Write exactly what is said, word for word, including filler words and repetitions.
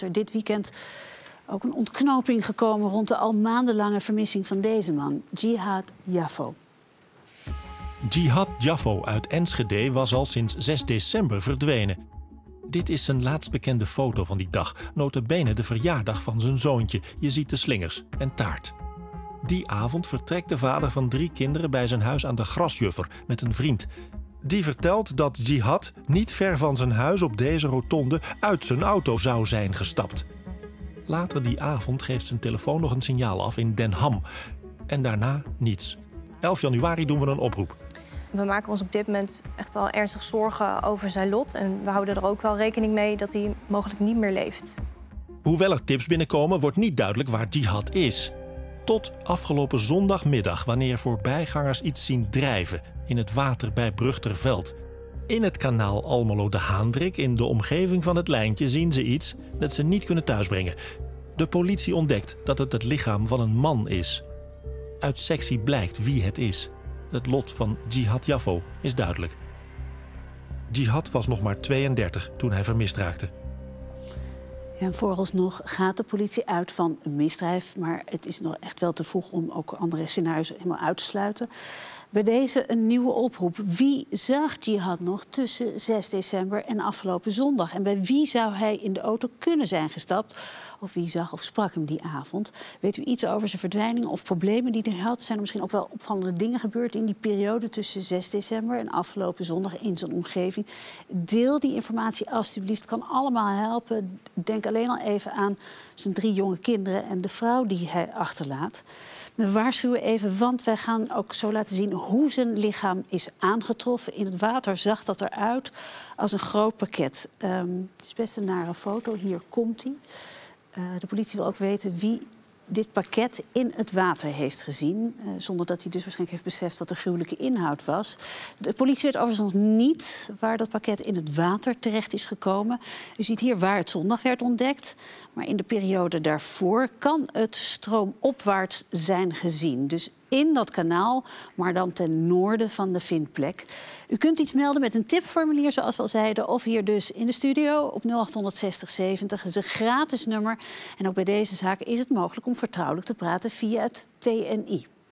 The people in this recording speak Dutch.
Is er dit weekend ook een ontknoping gekomen rond de al maandenlange vermissing van deze man, Jihad Jafo. Jihad Jafo uit Enschede was al sinds zes december verdwenen. Dit is zijn laatst bekende foto van die dag, nota bene de verjaardag van zijn zoontje. Je ziet de slingers en taart. Die avond vertrekt de vader van drie kinderen bij zijn huis aan de Grasjuffer met een vriend. Die vertelt dat Jihad niet ver van zijn huis op deze rotonde uit zijn auto zou zijn gestapt. Later die avond geeft zijn telefoon nog een signaal af in Den Ham. En daarna niets. elf januari doen we een oproep. We maken ons op dit moment echt al ernstig zorgen over zijn lot. En we houden er ook wel rekening mee dat hij mogelijk niet meer leeft. Hoewel er tips binnenkomen, wordt niet duidelijk waar Jihad is. Tot afgelopen zondagmiddag, wanneer voorbijgangers iets zien drijven in het water bij Bruchterveld. In het kanaal Almelo de Haandrik, in de omgeving van het lijntje, zien ze iets dat ze niet kunnen thuisbrengen. De politie ontdekt dat het het lichaam van een man is. Uit sectie blijkt wie het is. Het lot van Jihad Jafo is duidelijk. Jihad was nog maar tweeëndertig toen hij vermist raakte. En vooralsnog gaat de politie uit van een misdrijf. Maar het is nog echt wel te vroeg om ook andere scenario's helemaal uit te sluiten. Bij deze een nieuwe oproep. Wie zag Jihad nog tussen zes december en afgelopen zondag? En bij wie zou hij in de auto kunnen zijn gestapt? Of wie zag of sprak hem die avond? Weet u iets over zijn verdwijning of problemen die hij had? Zijn er misschien ook wel opvallende dingen gebeurd in die periode tussen zes december en afgelopen zondag in zijn omgeving? Deel die informatie alsjeblieft. Kan allemaal helpen. Denk alleen al even aan zijn drie jonge kinderen en de vrouw die hij achterlaat. We waarschuwen even, want wij gaan ook zo laten zien hoe zijn lichaam is aangetroffen. In het water zag dat eruit als een groot pakket. Um, het is best een nare foto. Hier komt hij. Uh, de politie wil ook weten wie dit pakket in het water heeft gezien. Uh, zonder dat hij dus waarschijnlijk heeft beseft wat de gruwelijke inhoud was. De politie weet overigens nog niet waar dat pakket in het water terecht is gekomen. U ziet hier waar het zondag werd ontdekt. Maar in de periode daarvoor kan het stroomopwaarts zijn gezien. Dus in dat kanaal, maar dan ten noorden van de vindplek. U kunt iets melden met een tipformulier, zoals we al zeiden, of hier dus in de studio op nul acht zes nul zeventig. Dat is een gratis nummer. En ook bij deze zaak is het mogelijk om vertrouwelijk te praten via het T N I.